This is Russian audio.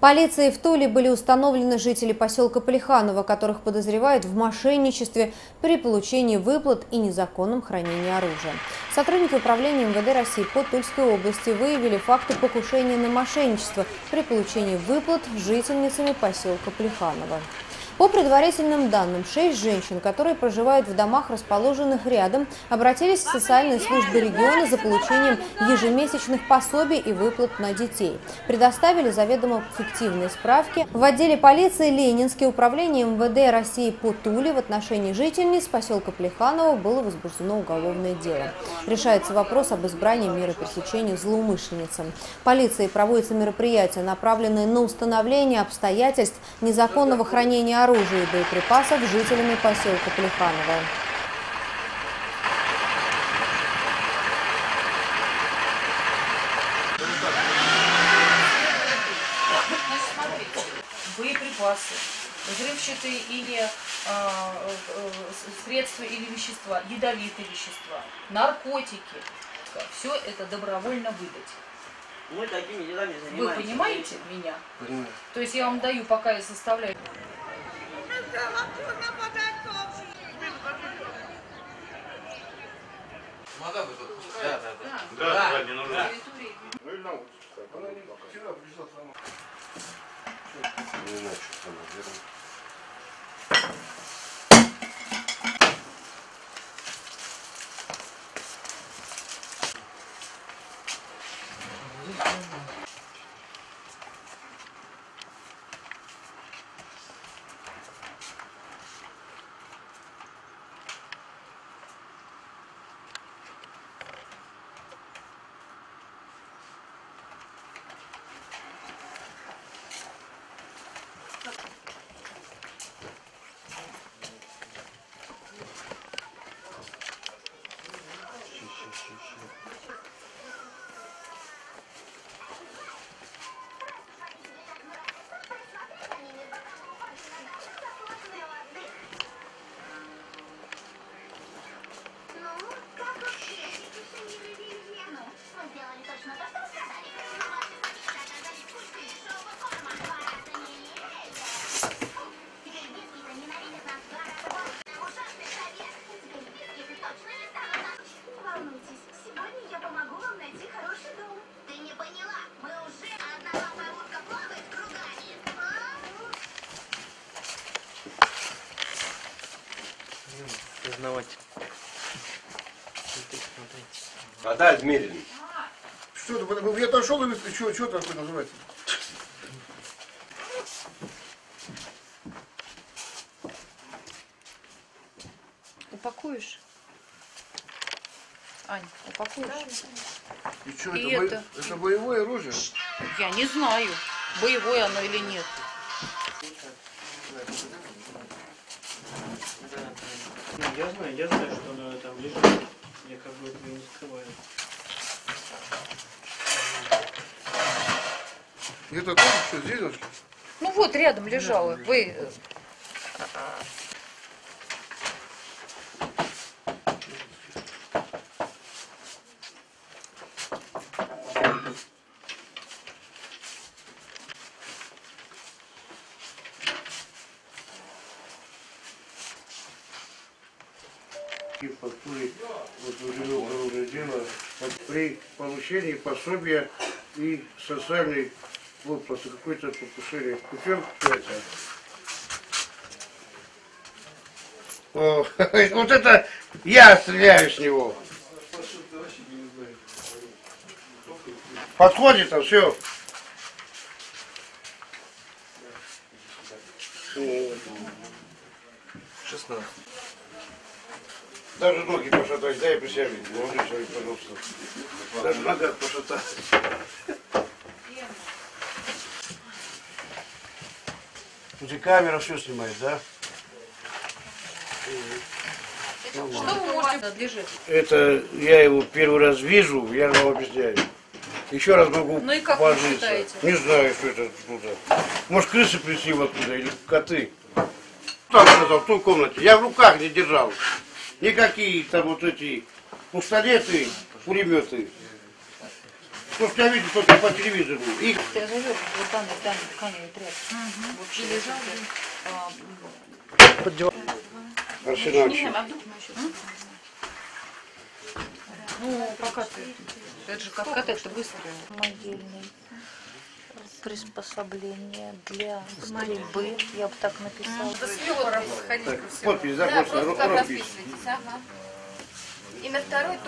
Полицией в Туле были установлены жители поселка Плеханово, которых подозревают в мошенничестве при получении выплат и незаконном хранении оружия. Сотрудники управления МВД России по Тульской области выявили факты покушения на мошенничество при получении выплат жительницами поселка Плеханово. По предварительным данным, 6 женщин, которые проживают в домах, расположенных рядом, обратились в социальные службы региона за получением ежемесячных пособий и выплат на детей. Предоставили заведомо фиктивные справки. В отделе полиции Ленинский управление МВД России по Туле в отношении жительниц поселка Плеханово было возбуждено уголовное дело. Решается вопрос об избрании меры пресечения злоумышленницам. Полицией проводятся мероприятия, направленные на установление обстоятельств незаконного хранения оружия. Оружие и боеприпасов жителями поселка Плеханово. Боеприпасы, взрывчатые или средства или вещества, ядовитые вещества, наркотики. Все это добровольно выдать. Мы такими делами занимаемся. Вы понимаете меня? Понимаю. То есть я вам даю, пока я составляю. Вода отмерили. Что-то, я отошел и что такое называется? Упакуешь? Ань, упакуешь? И что, и это боевое оружие? Я не знаю, боевое оно или нет. Я знаю, что оно там лежит. Я как бы этого не скрываю. Это тоже что, здесь даже? Ну вот, рядом лежало. Вы... При получении пособия и социальной выплаты какой-то покушение путем. О, вот это я стреляю с него. Подходит, а все. Даже ноги пошатать, да, и присяги. Можно человек, пожалуйста. Даже нога пошатать. Где камера все снимает, да? Что вы можете надлежать? Это я его первый раз вижу, я вам объясняю. Еще раз могу ну и как пожиться. Вы считаете? Не знаю, что это откуда. Может, крысы пришли откуда или коты. Там сказал, в той комнате. Я в руках не держал. Никакие там вот эти пистолеты, пулеметы. То, что я видел, только по телевизору. И... Я живу вот там, там тканевый тряпки. Угу. Вообще лежал. Под диван. Арсеналчик. Ну, прокаты. Это же прокаты, это быстро. Могильный. Приспособление для стрельбы. Я бы так написала. Так, подпись, да, просто подписывайтесь. Ага. И на второй